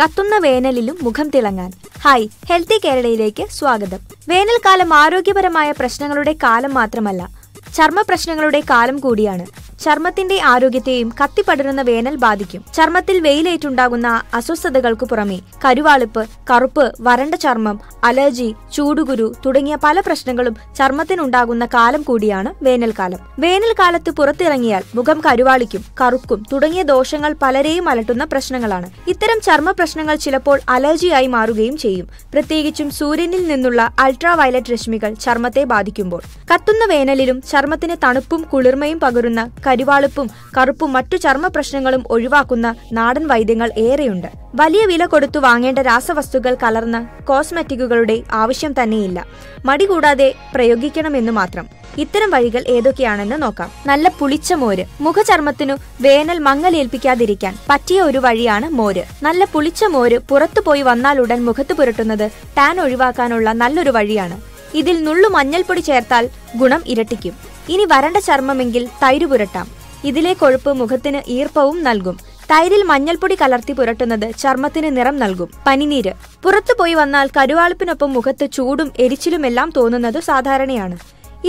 കത്തുന്ന വേനലിലും മുഖം തിളങ്ങാൻ. Hi, healthy കേരളയിലേക്ക് സ്വാഗതം. വേനൽക്കാലം ആരോഗ്യപരമായ പ്രശ്നങ്ങളുടെ കാലം മാത്രമല്ല, ചർമ്മ പ്രശ്നങ്ങളുടെ കാലം കൂടിയാണ്. ചർമ്മത്തിന്റെ ആരോഗ്യത്തെയും കത്തിപ്പടരുന്ന വേനൽ ബാധിക്കും. ചർമ്മത്തിൽ വെയിലേറ്റുണ്ടാകുന്ന അസ്വസ്ഥതകൾക്കു പുറമെ കരുവാളിപ്പ്, കറുപ്പ്, വരണ്ട ചർമ്മം, അലർജി, ചൂടുകുരു തുടങ്ങിയ പല പ്രശ്നങ്ങളും ചർമ്മത്തിനുണ്ടാകുന്ന കാലം കൂടിയാണ് വേനൽക്കാലം. വേനൽക്കാലത്ത് പുറത്തിറങ്ങിയാൽ മുഖം കരുവാളിക്കും കറുക്കും തുടങ്ങിയ ദോഷങ്ങൾ പലരെയും അലട്ടുന്ന പ്രശ്നങ്ങളാണ്. ഇത്തരം ചർമ്മ പ്രശ്നങ്ങൾ ചിലപ്പോൾ അലർജിയായി മാറുകയും ചെയ്യും, പ്രത്യേകിച്ചും സൂര്യനിൽ നിന്നുള്ള അൾട്രാവയലറ്റ് രശ്മികൾ ചർമ്മത്തെ ബാധിക്കുമ്പോൾ. കത്തുന്ന വേനലിലും ചർമ്മത്തിന് തണുപ്പും കുളിർമയും പകരുന്ന കരുവാളിപ്പും കറുപ്പും മറ്റു ചർമ്മ പ്രശ്നങ്ങളും ഒഴിവാക്കുന്ന നാടൻ വൈദ്യങ്ങൾ ഏറെയുണ്ട്. വലിയ വില കൊടുത്തു വാങ്ങേണ്ട രാസവസ്തുക്കൾ കലർന്ന കോസ്മെറ്റിക്കുകളുടെ ആവശ്യം തന്നെയില്ല, മടി കൂടാതെ പ്രയോഗിക്കണമെന്നു മാത്രം. ഇത്തരം വഴികൾ ഏതൊക്കെയാണെന്ന് നോക്കാം. നല്ല പുളിച്ച മോര്. മുഖചർമ്മത്തിനു വേനൽ മങ്ങലേൽപ്പിക്കാതിരിക്കാൻ പറ്റിയ ഒരു വഴിയാണ് മോര്. നല്ല പുളിച്ച മോര് പുറത്തു പോയി വന്നാലുടൻ മുഖത്ത് പുരട്ടുന്നത് ടാൻ ഒഴിവാക്കാനുള്ള നല്ലൊരു വഴിയാണ്. ഇതിൽ നുള്ളു മഞ്ഞൾപ്പൊടി ചേർത്താൽ ഗുണം ഇരട്ടിക്കും. ഇനി വരണ്ട ചർമ്മമെങ്കിൽ തൈര് പുരട്ടാം. ഇതിലെ കൊഴുപ്പ് മുഖത്തിന് ഈർപ്പവും നൽകും. തൈരിൽ മഞ്ഞൾപ്പൊടി കലർത്തി പുരട്ടുന്നത് ചർമ്മത്തിന് നിറം നൽകും. പനിനീര്. പുറത്തു പോയി വന്നാൽ കരുവാളിപ്പിനൊപ്പം മുഖത്ത് ചൂടും എരിച്ചിലുമെല്ലാം തോന്നുന്നത് സാധാരണയാണ്.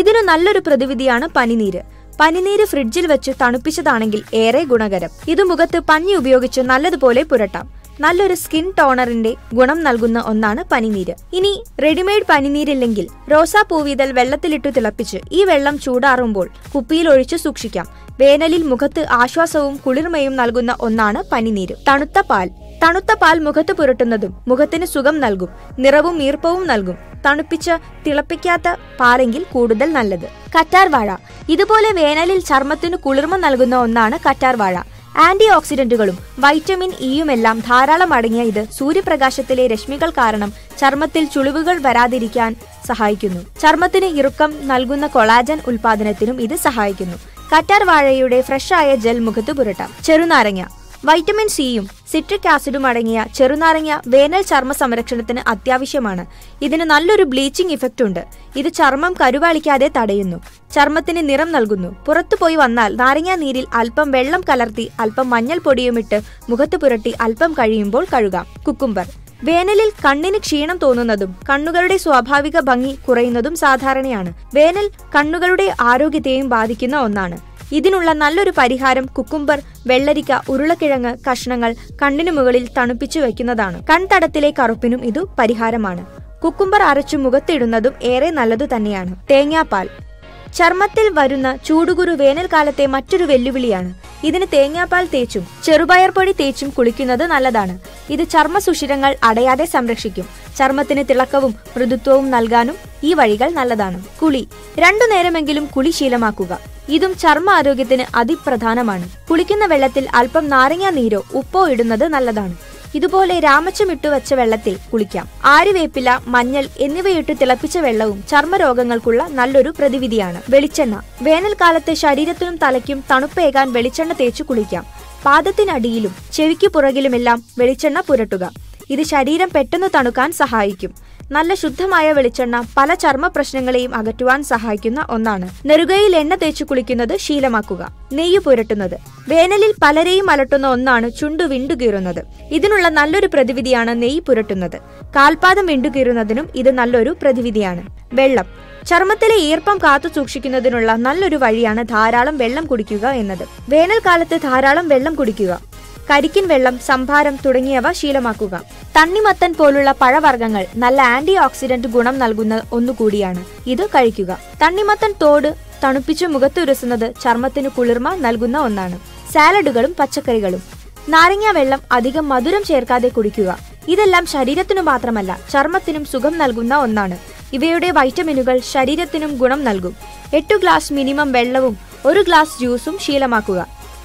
ഇതിനു നല്ലൊരു പ്രതിവിധിയാണ് പനിനീര്. പനിനീര് ഫ്രിഡ്ജിൽ വെച്ച് തണുപ്പിച്ചതാണെങ്കിൽ ഏറെ ഗുണകരം. ഇത് മുഖത്ത് പഞ്ഞി ഉപയോഗിച്ച് നല്ലതുപോലെ പുരട്ടാം. നല്ലൊരു സ്കിൻ ടോണറിന്റെ ഗുണം നൽകുന്ന ഒന്നാണ് പനിനീര്. ഇനി റെഡിമെയ്ഡ് പനിനീരില്ലെങ്കിൽ റോസാപ്പൂവിതൾ വെള്ളത്തിലിട്ടു തിളപ്പിച്ച് ഈ വെള്ളം ചൂടാറുമ്പോൾ കുപ്പിയിൽ ഒഴിച്ചു സൂക്ഷിക്കാം. വേനലിൽ മുഖത്ത് ആശ്വാസവും കുളിർമയും നൽകുന്ന ഒന്നാണ് പനിനീര്. തണുത്ത പാൽ. തണുത്ത പാൽ മുഖത്ത് പുരട്ടുന്നതും മുഖത്തിന് സുഖം നൽകും, നിറവും ഈർപ്പവും നൽകും. തണുപ്പിച്ച് തിളപ്പിക്കാത്ത പാലെങ്കിൽ കൂടുതൽ നല്ലത്. കറ്റാർവാഴ. ഇതുപോലെ വേനലിൽ ചർമ്മത്തിന് കുളിർമ നൽകുന്ന ഒന്നാണ് കറ്റാർവാഴ. ആന്റി ഓക്സിഡന്റുകളും വൈറ്റമിൻ ഇയുമെല്ലാം ധാരാളം അടങ്ങിയ ഇത് സൂര്യപ്രകാശത്തിലെ രശ്മികൾ കാരണം ചർമ്മത്തിൽ ചുളിവുകൾ വരാതിരിക്കാൻ സഹായിക്കുന്നു. ചർമ്മത്തിന് ഇറുക്കം നൽകുന്ന കൊളാജൻ ഉൽപാദനത്തിനും ഇത് സഹായിക്കുന്നു. കറ്റാർവാഴയുടെ ഫ്രഷായ ജെൽ മുഖത്ത് പുരട്ടാം. ചെറുനാരങ്ങ. വൈറ്റമിൻ സിയും സിട്രിക് ആസിഡും അടങ്ങിയ ചെറുനാരങ്ങ വേനൽ ചർമ്മ സംരക്ഷണത്തിന് അത്യാവശ്യമാണ്. ഇതിന് നല്ലൊരു ബ്ലീച്ചിങ് ഇഫക്റ്റ് ഉണ്ട്. ഇത് ചർമ്മം കരുവാളിക്കാതെ തടയുന്നു, ചർമ്മത്തിന് നിറം നൽകുന്നു. പുറത്തു പോയി വന്നാൽ നാരങ്ങാ നീരിൽ അല്പം വെള്ളം കലർത്തി അല്പം മഞ്ഞൾ പൊടിയുമിട്ട് മുഖത്ത് പുരട്ടി അല്പം കഴിയുമ്പോൾ കഴുകാം. കുക്കുംബർ. വേനലിൽ കണ്ണിന് ക്ഷീണം തോന്നുന്നതും കണ്ണുകളുടെ സ്വാഭാവിക ഭംഗി കുറയുന്നതും സാധാരണയാണ്. വേനൽ കണ്ണുകളുടെ ആരോഗ്യത്തെയും ബാധിക്കുന്ന ഒന്നാണ്. ഇതിനുള്ള നല്ലൊരു പരിഹാരം കുക്കുംബർ, വെള്ളരിക്ക, ഉരുളക്കിഴങ്ങ് കഷ്ണങ്ങൾ കണ്ണിനു മുകളിൽ തണുപ്പിച്ചു വയ്ക്കുന്നതാണ്. കൺതടത്തിലെ കറുപ്പിനും ഇതു പരിഹാരമാണ്. കുക്കുംബർ അരച്ചു മുഖത്തിടുന്നതും ഏറെ നല്ലതു തന്നെയാണ്. തേങ്ങാപ്പാൽ. ചർമ്മത്തിൽ വരുന്ന ചൂടുകുരു വേനൽക്കാലത്തെ മറ്റൊരു വെല്ലുവിളിയാണ്. ഇതിന് തേങ്ങാപ്പാൽ തേച്ചും ചെറുപയർ പൊടി തേച്ചും കുളിക്കുന്നത് നല്ലതാണ്. ഇത് ചർമ്മ സുഷിരങ്ങൾ അടയാതെ സംരക്ഷിക്കും. ചർമ്മത്തിന് തിളക്കവും മൃദുത്വവും നൽകാനും ഈ വഴികൾ നല്ലതാണ്. കുളി. രണ്ടു നേരമെങ്കിലും കുളി ശീലമാക്കുക. ഇതും ചർമ്മ ആരോഗ്യത്തിന് അതിപ്രധാനമാണ്. കുളിക്കുന്ന വെള്ളത്തിൽ അല്പം നാരങ്ങാ നീരോ ഉപ്പോ ഇടുന്നത് നല്ലതാണ്. ഇതുപോലെ രാമച്ചമിട്ടു വെച്ച വെള്ളത്തിൽ കുളിക്കാം. ആര്യവേപ്പില, മഞ്ഞൾ എന്നിവയിട്ട് തിളപ്പിച്ച വെള്ളവും ചർമ്മരോഗങ്ങൾക്കുള്ള നല്ലൊരു പ്രതിവിധിയാണ്. വെളിച്ചെണ്ണ. വേനൽക്കാലത്ത് ശരീരത്തിനും തലയ്ക്കും തണുപ്പേകാൻ വെളിച്ചെണ്ണ തേച്ചു കുളിക്കാം. പാദത്തിനടിയിലും ചെവിക്കു പുറകിലുമെല്ലാം വെളിച്ചെണ്ണ പുരട്ടുക. ഇത് ശരീരം പെട്ടെന്ന് തണുക്കാൻ സഹായിക്കും. നല്ല ശുദ്ധമായ വെളിച്ചെണ്ണ പല ചർമ്മ പ്രശ്നങ്ങളെയും അകറ്റുവാൻ സഹായിക്കുന്ന ഒന്നാണ്. നെറുകയിൽ എണ്ണ തേച്ചു കുളിക്കുന്നത് ശീലമാക്കുക. നെയ്യ് പുരട്ടുന്നത്. വേനലിൽ പലരെയും അലട്ടുന്ന ഒന്നാണ് ചുണ്ടു വിണ്ടുകീറുന്നത്. ഇതിനുള്ള നല്ലൊരു പ്രതിവിധിയാണ് നെയ്യ് പുരട്ടുന്നത്. കാൽപാദം വിണ്ടുകീറുന്നതിനും ഇത് നല്ലൊരു പ്രതിവിധിയാണ്. വെള്ളം. ചർമ്മത്തിലെ ഈർപ്പം കാത്തു സൂക്ഷിക്കുന്നതിനുള്ള നല്ലൊരു വഴിയാണ് ധാരാളം വെള്ളം കുടിക്കുക എന്നത്. വേനൽക്കാലത്ത് ധാരാളം വെള്ളം കുടിക്കുക, കരിക്കിൻ വെള്ളം, സംഭാരം തുടങ്ങിയവ ശീലമാക്കുക. തണ്ണിമത്തൻ പോലുള്ള പഴവർഗ്ഗങ്ങൾ നല്ല ആന്റി ഓക്സിഡന്റ് ഗുണം നൽകുന്ന ഒന്നുകൂടിയാണ്. ഇത് കഴിക്കുക. തണ്ണിമത്തൻ തോട് തണുപ്പിച്ചു മുഖത്തുരസുന്നത് ചർമ്മത്തിന് കുളിർമ നൽകുന്ന ഒന്നാണ്. സാലഡുകളും പച്ചക്കറികളും. നാരങ്ങാ വെള്ളം അധികം മധുരം ചേർക്കാതെ കുടിക്കുക. ഇതെല്ലാം ശരീരത്തിനു മാത്രമല്ല ചർമ്മത്തിനും സുഖം നൽകുന്ന ഒന്നാണ്. ഇവയുടെ വൈറ്റമിനുകൾ ശരീരത്തിനും ഗുണം നൽകും. 8 ഗ്ലാസ് മിനിമം വെള്ളവും 1 ഗ്ലാസ് ജ്യൂസും ശീലമാക്കുക.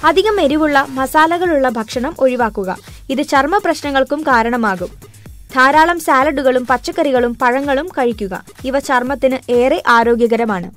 അധികം എരിവുള്ള മസാലകളുള്ള ഭക്ഷണം ഒഴിവാക്കുക. ഇത് ചർമ്മ പ്രശ്നങ്ങൾക്കും കാരണമാകും. ധാരാളം സാലഡുകളും പച്ചക്കറികളും പഴങ്ങളും കഴിക്കുക. ഇവ ചർമ്മത്തിന് ഏറെ ആരോഗ്യകരമാണ്.